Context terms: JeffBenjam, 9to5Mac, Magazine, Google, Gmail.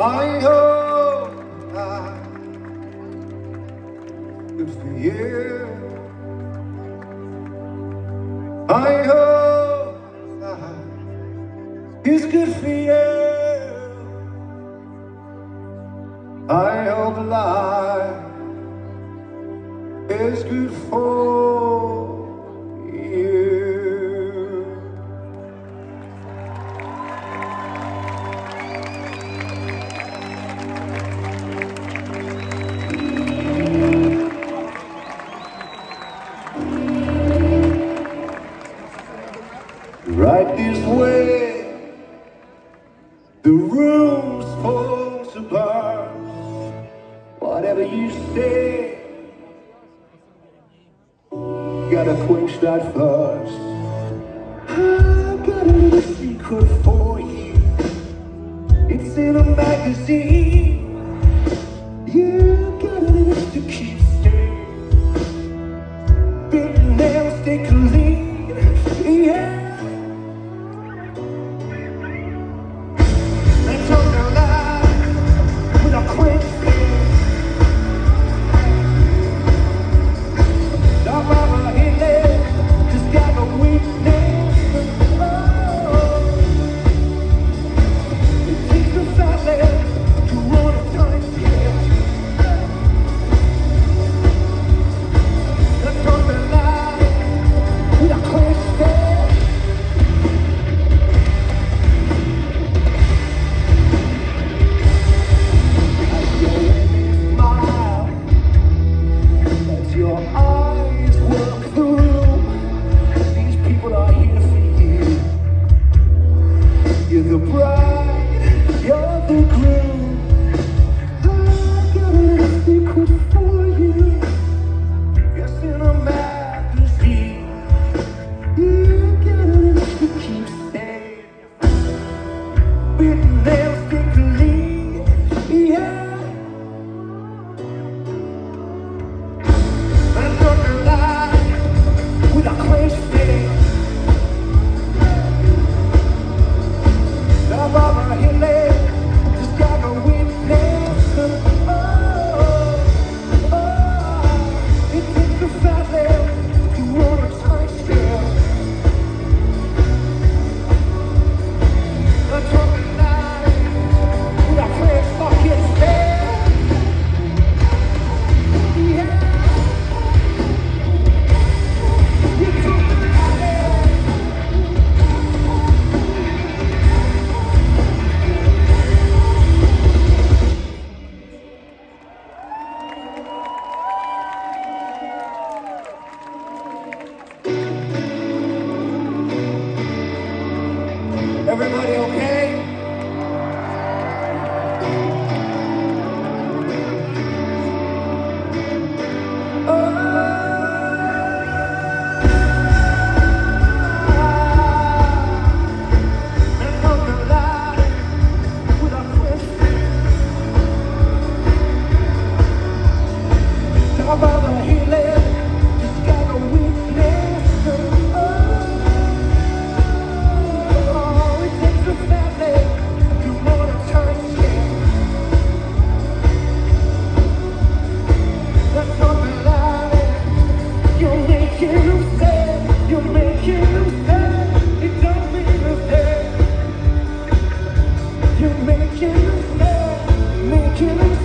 my own life. Good for you. My own life is good for you. My own life is good for you. Right this way, the room's full to burst. Whatever you say, gotta quench that first. I've got a little secret for you. It's in a magazine. You got a little to keep safe. Big nails stay clean. Yeah. Everybody okay? Make you